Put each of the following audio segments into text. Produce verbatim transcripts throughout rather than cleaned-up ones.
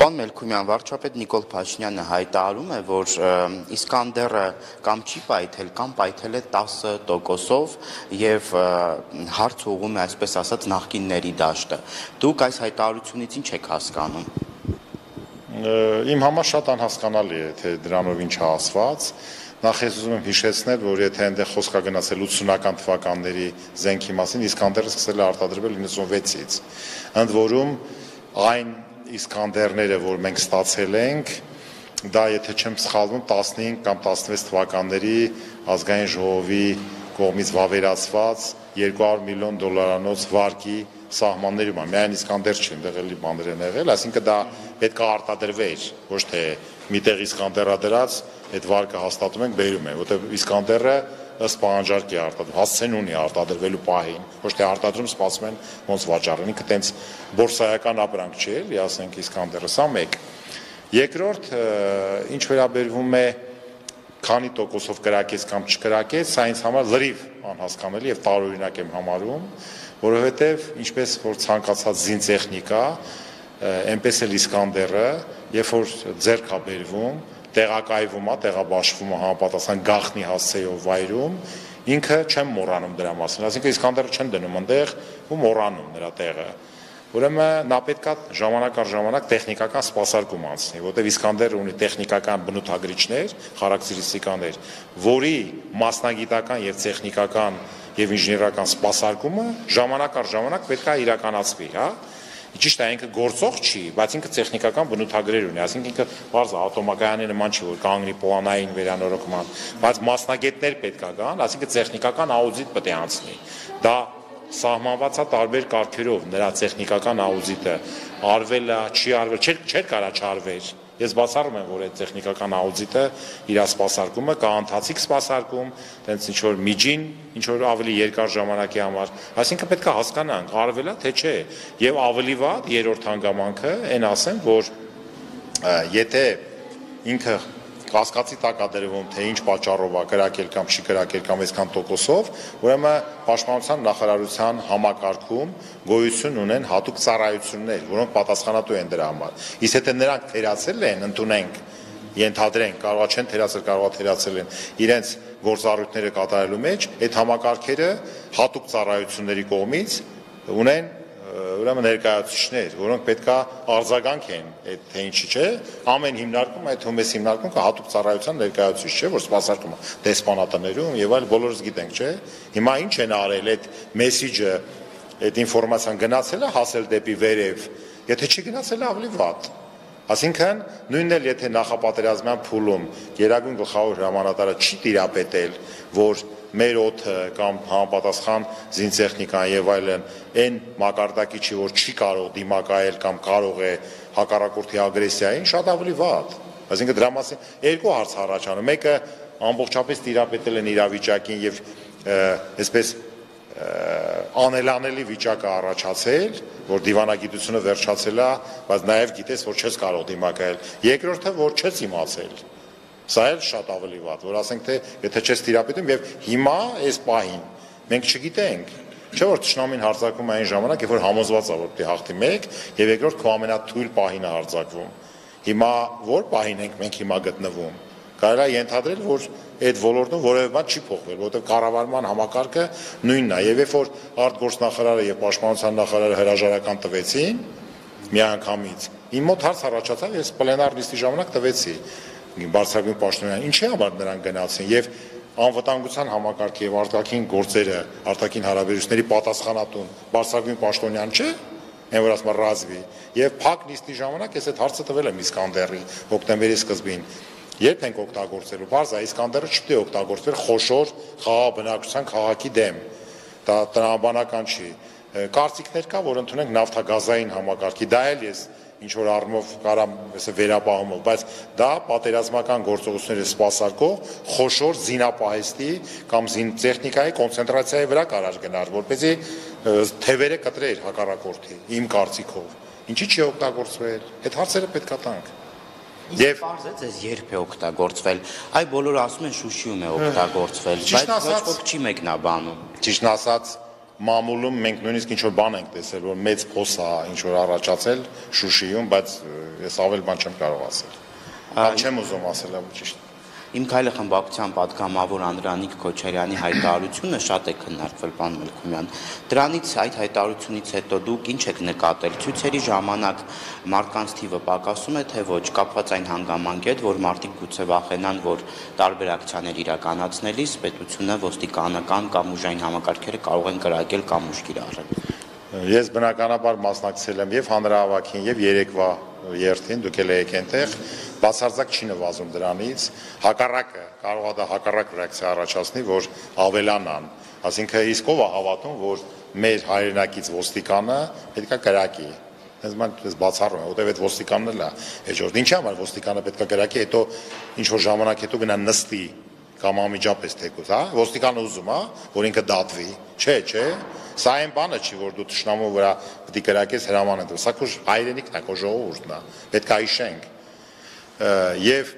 Պան Մելքումյան վարչապետ Նիկոլ Փաշնյանը հայտարարում է, որ Իսկանդերը կամ չի պայթել, կամ պայթել է տասը տոկոսով եւ հարց ուղղում է, այսպես ասած, նախկինների դաշտը։ Դուք այս հայտարարությունից ինչ եք հասկանում։ Իմ համար շատ անհասկանալի է, թե դրանով ինչ հասված։ Նախ ես ուզում եմ հիշեցնել, որ եթե այնտեղ խոսք է գնացել ութսունական թվականների զենքի մասին, Իսկանդերը սկսել է արտադրվել հինգսունվեցից։ Ընդ որում այն Իսկանդերները, որ մենք ստացել ենք, դա եթե չեմ սխալվում, տասնհինգ կամ տասնվեց թվականների ազգային ժողովի կողմից վավերացված երկու հարյուր միլիոն դոլարանոց վարկի սահմաններում է, միայն Իսկանդեր չի, այնտեղ էլի բաներ են եղել, այսինքն դա պետք է արտադրվեր, ոչ թե միտեղ Իսկանդերա դրած, այդ վարկը հաստատում ենք, բերում ենք, որտեղ Իսկանդերը ըստ պահանջարկի է արտադրվում, հասցեն ունի արտադրվելու պահին, ոչ թե արտադրում սպասում են ոնց վաճառեն, ինքը տենց բորսայական ապրանք չէ, էլի ասենք Իսկանդերը, սա մեկ։ Երկրորդ, ինչ վերաբերվում է քանի տոկոսով կրակեց կամ չկրակեց, սա ինձ համար լրիվ անհասկանալի եւ տարօրինակ եմ համարում, որովհետեւ ինչպես որ ցանկացած զինտեխնիկա, այնպես էլ Իսկանդերը, երբ որ ձեռք է բերվում, տեղակայվում է, տեղաբաշխվում է համապատասխան գաղտնի հասցեով վայրում, ինքը չեմ մոռանում դրա մասին, այսինքն Իսկանդերը չեն դնում այնտեղ ու մոռանում նրա տեղը։ Ուրեմն նա պետք է ժամանակ առ ժամանակ տեխնիկական սպասարկում անցնի, որտեղ Իսկանդերը ունի տեխնիկական բնութագրիչներ, խարակտերիստիկաներ, որի մասնագիտական եւ տեխնիկական եւ ինժեներական սպասարկումը ժամանակ առ ժամանակ պետք է իրականացվի, հա։ Ճիշտ է, ինքը գործող չի, բայց ինքը տեխնիկական բնութագրեր ունի, այսինքն ինքը բարձր ավտոմակայանի նման չի, որ կանգնի պլանային վերանորոգման, բայց մասնագետներ պետք է գան, այսինքն տեխնիկական աուդիտ պետք է անցնի։ Դա սահմանված է տարբեր կարգերով, նրա տեխնիկական աուդիտը արվել է, չի արվել, չէր կարա չարվել։ Ես բացառում եմ, որ այդ տեխնիկական աուդիտը իր սպասարկումը կա ընթացիկ սպասարկում, տենց ինչ որ միջին, ինչ որ ավելի երկար ժամանակի համար, այսինքն պետք է հասկանանք, արվել է թե չէ, եւ ավելի վատ երրորդ հանգամանքը այն ասեմ, որ եթե ինքը կասկածի տակ է դրվում, թե ինչ պատճառով է կրակել կամ չի կրակել կամ այսքան տոկոսով, ուրեմն Պաշտպանության նախարարության համակարգում գոյություն ունեն հատուկ ծառայություններ, որոնք պատասխանատու են դրա համար։ Իսկ եթե նրանք թերացել են, ընդունենք, ենթադրենք, կարողա չեն թերացել, կարողա թերացել են իրենց գործառույթները կատարելու մեջ, այդ համակարգերը հատուկ ծառայությունների կողմից ունեն ուրեմն ներկայացուցիչներ, որոնք պետք է արձագանք են, այդ թե ինչի չէ, ամեն հիմնարկում, այդ հումես հիմնարկումը հատուկ ծառայության ներկայացուցիչ չէ, որ սպասարկում է դեսպանատներում եւ այլ բոլորս գիտենք, չէ։ Հիմա ինչ են արել այդ մեսիջը, այդ ինֆորմացիան գնացել է հասել դեպի վերև, եթե չի գնացել ավելի վատ։ Այսինքն, նույնն էլ եթե նախապատերազմյան փուլում Գերագույն գլխավոր հրամանատարը չի տիրապետել, որ մեր օդը կամ համապատասխան զինտեխնիկան եւ այլն այն մակարդակի չի, որ չի կարող դիմակայել կամ կարող է հակառակորդի ագրեսիային, շատ ավելի վատ։ Այսինքն դրա մասին երկու հարց առաջանում, մեկը ամբողջապես տիրապետել են իրավիճակին եւ այսպես անելանելի վիճակը առաջացել, որ դիվանագիտությունը վերջացել է, բայց նաեւ գիտես, որ չես կարող դիմակայել։ Երկրորդը, որ չես իմացել։ Սա էլ շատ ավելի վատ, որ ասենք թե եթե չես տիրապետում եւ հիմա այս պահին մենք չգիտենք, չէ՞ որ ճշնամին հարձակվում այն ժամանակ, երբ որ համոզված է, որ պետք է հաղթի մեկ, եւ երկրորդ քո ամենաթույլ պահին է հարձակվում։ Հիմա որ պահին ենք մենք հիմա գտնվում։ Կարելի է ենթադրել, որ այդ ոլորտում որևէ բան չի փոխվել, որովհետև կառավարման համակարգը նույնն է, եւ երբ որ արտգործնախարարը եւ պաշտպանության նախարարը հրաժարական տվեցին միանգամից, իմ մոտ հարց առաջացավ, ես պլենար լիստի ժամանակ տվեցի բարձրագույն պաշտոնյան, ինչի համար նրանք գնացին եւ անվտանգության համակարգի եւ արտաքին գործերը, արտաքին հարաբերությունների պատասխանատուն բարձրագույն պաշտոնյան չէ, այն որ ասում է ռազմի, եւ փակ լիստի ժամանակ ես այդ հարցը տվել եմ Իսկանդերի հոկտեմբերի սկզբին։ Երբ ենք օգտագործելու, բարձր է Իսկանդերը չպետք է օգտագործվեր խոշոր խաղաբնակության քաղաքի դեմ, դա տրամաբանական չի։ Կարծիքներ կա, որ ընդունենք նավթագազային համակարգի, դա էլ ես ինչ որ առումով կարամ այսպես վերապահումով, բայց դա պատերազմական գործողությունները սպասարկող խոշոր զինապահեստի կամ զինտեխնիկայի կոնցենտրացիայի վրա կարող գնար, որպեսզի թևերը կտրեր հակառակորդի, իմ կարծիքով։ Ինչի՞ չի օգտագործվել։ Այդ հարցերը պետք է տանք։ Եվ պարզեց ես երբ է օգտագործվել, այ բոլորը ասում են Շուշիում է օգտագործվել, բայց ոչ ոք չի մեկնաբանում։ Ճիշտն ասած, Mamulum, մենք նույնիսկ ինչ-որ բան ենք տեսել, որ մեծ փոս է ինչ-որ առաջացել Շուշիում, բայց ես ավել բան չեմ կարող ասել։ Բայց չեմ ուզում ասել, այլ ճիշտ։ Իմ քայլի խմբակցության պատգամավոր Անդրանիկ Քոչարյանի հայտարարությունը շատ է քննարկվել Պան Մելքումյան։ Դրանից այդ հայտարարությունից հետո դուք ինչ եք նկատել։ Ցույցերի ժամանակ մարդկանց թիվը պակասում է, թե ոչ, կապված այն հանգամանքի հետ, որ մարդիկ գուցե վախենան, որ տարբեր ակցիաներ իրականացնելիս պետությունը ոստիկանական կամ ուժային համակարգերը կարող են կրակել կամ ուշքիր առնել։ Ես բնականաբար մասնակցել եմ եւ հանրահավաքին եւ երեկվա երթին, դուք էլ եք այնտեղ, բացարձակ չի նվազում դրանից, հակառակը, կարող է դա հակառակ ռեակցիա առաջացնի, որ ավելանան, ասինքն իսկ ով է հավատում, որ մեր հայրենակից ոստիկանը պետք է կրակի, հենց մենք ես բացառում եմ, որտեղ այդ ոստիկանն էլ է, հաջորդ ինչի՞ համար ոստիկանը պետք է կրակի, հետո ինչ որ ժամանակ հետո գնա նստի կամ անմիջապես թեկուզ, հա, ոստիկանը ուզում է, որ ինքը դատվի, չէ, չէ, սա այն բանը չի, որ դու ճշնամու վրա պետք է կրակես հրաման ընտրես, սա քո հայրենիքն է, քո ժողովուրդն է, պետք է հիշենք։ Եվ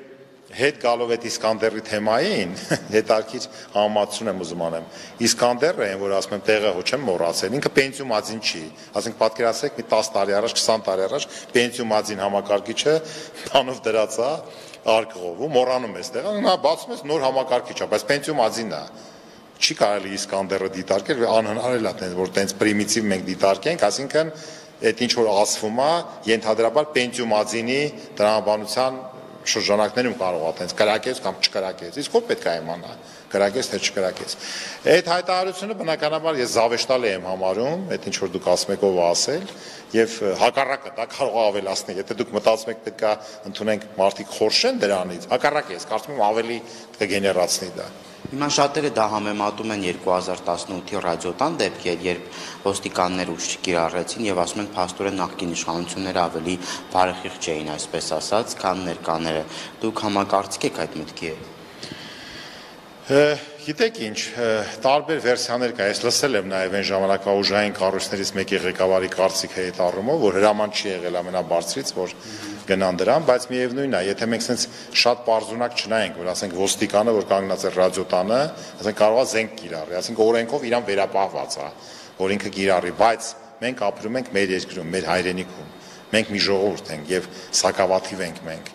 հետ գալով այդ Իսկանդերի թեմային, հետաքրքիր համացում եմ ուզում անեմ, Իսկանդերը, այն որ ասում եմ տեղը հո չեմ մոռացել, ինքը պենսիոն ածին չի, ասենք պատկերացեք մի տասը տարի առաջ, քսան տարի առաջ պենսիոն ածին համակարգիչը բանով դրած է արկղով, ու մոռանում ես տեղը, նա բացում ես նոր համակարգիչ է, բայց պենսիոն ածին է։ Չի կարելի Իսկանդերը դիտարկել, անհնար է դա, որ տենց պրիմիտիվ մենք դիտարկենք, այսինքն այդ ինչ որ ասվում է, ենթադրաբար պենսիոն ածինի տրամաբանության շրջանակներում կարող է տենց կրակես կամ չկրակես, իսկ ով պետք է իմանա, կրակես թե չկրակես։ Այդ հայտարարությունը բնականաբար ես զավեշտալի եմ համարում, այդ ինչ որ դուք ասում եք ով ասել, եւ հակառակը դա կարող է ավելացնել, եթե դուք մտածում եք պետք է ընդունենք մարդիկ խորշեն դրանից, հակառակը ես կարծում եմ ավելի կգեներացնի դա։ Հիմա շատերը դա համեմատում են երկու հազար տասնութի ռադիոտան դեպքեր, երբ ոստիկաններ ուժ կիրառեցին եւ ասում են փաստորեն նախկին իշխանությունները ավելի բարեխիղճ էին, այսպես ասած, քան ներկաները։ Դուք համակարծիք եք այդ մտքի հետ։ Գիտեք ինչ, տարբեր վերսիաներ կա, ես լսել եմ նաեւ այն ժամանակվա ուժային կառույցներից մեկի ղեկավարի կարծիքը այդ առումով, որ հրաման չի եղել ամենաբարձրից, որ գնան դրան, բայց միևնույնն է, եթե մենք sense շատ բարձունակ չնայենք, որ ասենք ոստիկանը, որ կանգնած է ռադիոտանը, ասենք կարող է զենք կիրառի, ասենք օրենքով իրան վերապահված է, որ ինքը կիրառի, բայց մենք ապրում ենք մեր երկրում, մեր հայրենիքում, մենք մի ժողովուրդ ենք եւ սակավաթիվ ենք մենք,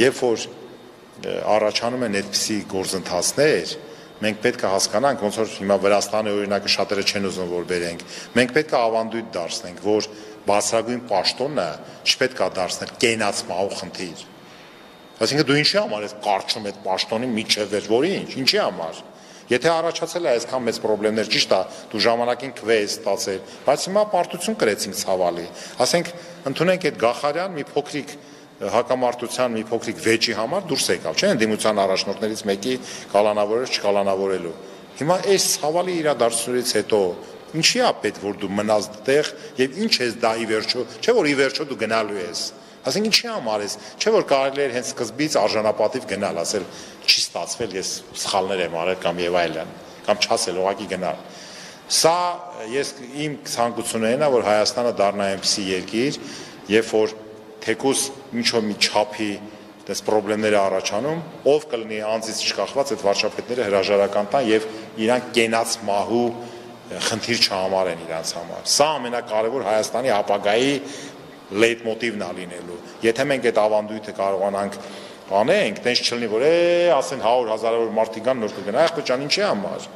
երբ որ առաջանում են այդպիսի գործընթացներ, մենք պետք է հասկանանք, ոնց որ հիմա Վրաստանի օրինակը շատերը չեն ուզում որ բերենք, մենք պետք է ավանդույթ դարձնենք, որ բարձրագույն պաշտոնը չպետք է դարձնել կենացման խնդիր։ Այսինքն դու ինչի համար ես կարճում այդ պաշտոնի միջև էր, որի ինչ, ինչի համար։ Եթե առաջացել է այսքան մեծ խնդիրներ, ճիշտ է, դու ժամանակին քվեի ստացել, բայց հիմա պարտություն կրեցինք ցավալի։ Ասենք ընդունենք այդ գախարյան մի փոքրիկ հակամարտության մի փոքրիկ վեճի համար դուրս եկավ, չէ՞, դիմության առաջնորդներից մեկի կալանավորել չկալանավորելու։ Հիմա այս ցավալի իրադարձությունից հետո ինչի՞ է պետք որ դու մնաս դեղ եւ ինչ ես դա ի վերջո, չէ՞ որ ի վերջո դու գնալու ես։ Այսինքն ինչի՞ համար ես, չէ՞ որ կարելի էր հենց սկզբից արժանապատիվ գնալ, ասել չի ստացվել, ես սխալներ եմ արել կամ եւ այլն, կամ չասել ուղղակի գնալ։ Սա ես իմ ցանկությունն է, որ Հայաստանը դառնա այնպիսի երկիր, երբ որ Թեկուզ ինչ-որ մի չափի դες խնդիրները առաջանում, ով կլինի անձից չկախված այդ վարչապետները հրաժարական տան եւ իրանք կենաց մահու խնդիր չհամարեն իրանց համար։ Սա ամենակարևոր Հայաստանի ապագայի լեյտմոտիվն է լինելու։ Եթե մենք այդ ավանդույթը կարողանանք անենք, տենց չլինի որ է ասեն հարյուր հազարավոր մարդիկ կան նոր կգնա, ախպեր ջան ինչի՞ համար։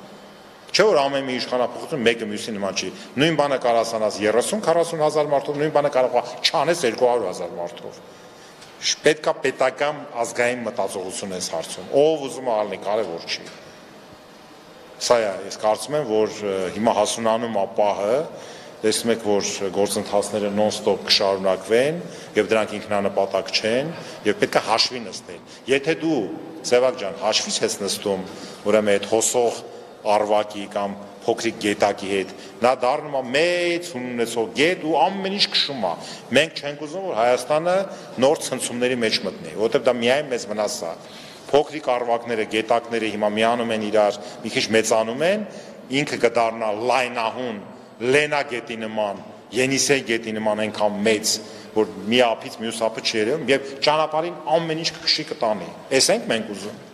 Չէ՞ որ ամեն մի իշխանապետություն մեկը մյուսի նման չի։ Նույն բանը կարող ասանաս երեսուն քառասուն հազար մարդով, նույն բանը կարող է չանես երկու հարյուր հազար մարդով։ Պետք է պետական ազգային մտածողություն այս հարցում։ Ով ուզում է ալնի, կարևոր չի։ Սա է, ես կարծում եմ, որ հիմա հասունանում է պահը, տեսնում եք, որ գործընթացները նոն-ստոպ կշարունակվեն, եւ դրանք ինքնանպատակ չեն, եւ պետք է հաշվի նստել։ Եթե դու, Սևակ ջան, հաշվի չես նստում, ուրեմն այդ հոսող արվակի կամ փոքրիկ գետակի հետ, նա դառնում է մեծ ունեցող գետ ու ամեն ինչ քշում է։ Մենք չենք ուզում որ Հայաստանը նոր ցնցումների մեջ մտնի, որտեղ դա միայն մեզ վնաս է։ Փոքրիկ արվակները, գետակները հիմա միանում են իրար, մի քիչ մեծանում են, ինքը կդառնա լայնահուն, Լենա գետի նման, Ենիսեյ գետի նման այնքան մեծ, որ մի ափից մյուս ափը չերևում, եւ ճանապարհին ամեն ինչ քշի կտանի։ Էս ենք մենք ուզում։